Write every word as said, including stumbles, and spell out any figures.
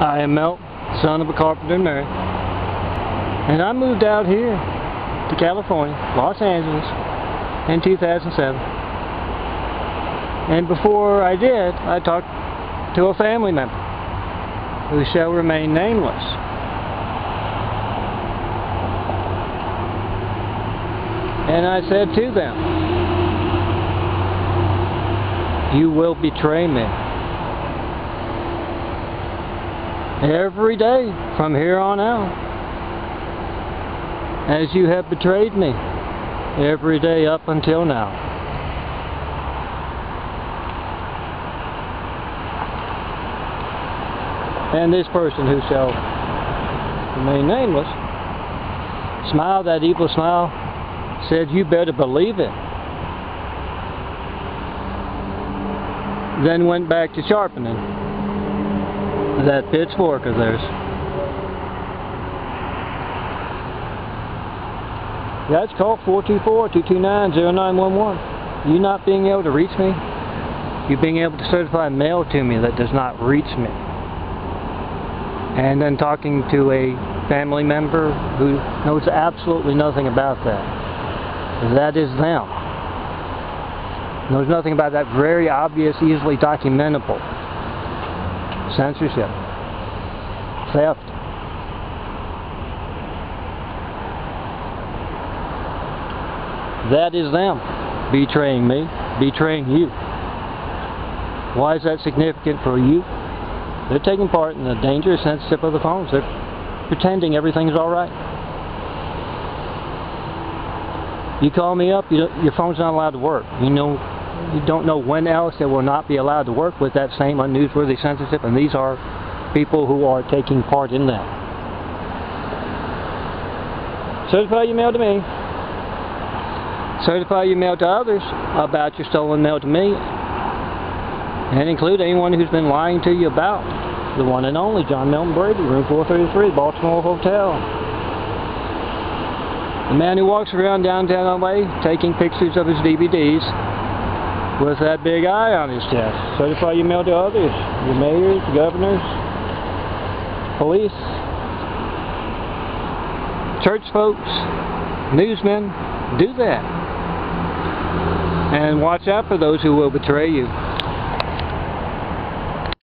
I am Melt, son of a carpenter and Mary, and I moved out here to California, Los Angeles, in two thousand seven. And before I did, I talked to a family member who shall remain nameless. And I said to them, "You will betray me. Every day from here on out, as you have betrayed me every day up until now." And this person who shall remain nameless smiled that evil smile, said, "You better believe it." Then went back to sharpening that pitchfork of theirs. That's called four two four, two two nine, zero nine one one. You not being able to reach me, you being able to certify mail to me that does not reach me. And then talking to a family member who knows absolutely nothing about that. That is them. Knows nothing about that very obvious, easily documentable censorship, theft. That is them betraying me, betraying you. Why is that significant for you? They're taking part in the dangerous censorship of the phones. They're pretending everything's alright. You call me up, you don't, your phone's not allowed to work. You know, you don't know when else they will not be allowed to work with that same unnewsworthy censorship, and these are people who are taking part in that. Certify your mail to me. Certify your mail to others about your stolen mail to me, and include anyone who's been lying to you about the one and only John Melton Brady, room four thirty-three, Baltimore Hotel. The man who walks around downtown L A taking pictures of his D V Ds with that big eye on his chest. Certify your mail to others, your mayors, governors, police, church folks, newsmen. Do that. And watch out for those who will betray you.